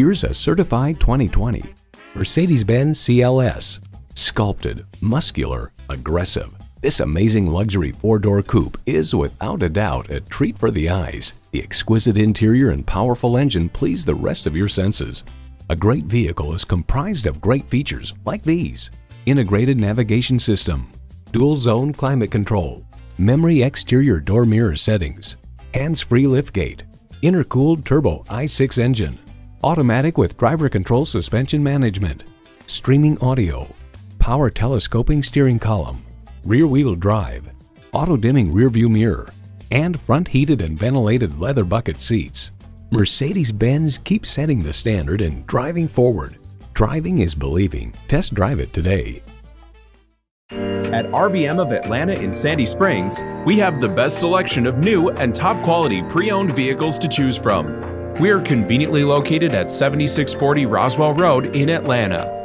Here's a certified 2020 Mercedes-Benz CLS. Sculpted, muscular, aggressive. This amazing luxury four-door coupe is without a doubt a treat for the eyes. The exquisite interior and powerful engine please the rest of your senses. A great vehicle is comprised of great features like these: integrated navigation system, dual-zone climate control, memory exterior door mirror settings, hands-free liftgate, intercooled turbo i6 engine, automatic with driver control suspension management, streaming audio, power telescoping steering column, rear-wheel drive, auto-dimming rear-view mirror, and front heated and ventilated leather bucket seats. Mercedes-Benz keeps setting the standard and driving forward. Driving is believing. Test drive it today. At RBM of Atlanta in Sandy Springs, we have the best selection of new and top-quality pre-owned vehicles to choose from. We are conveniently located at 7640 Roswell Road in Atlanta.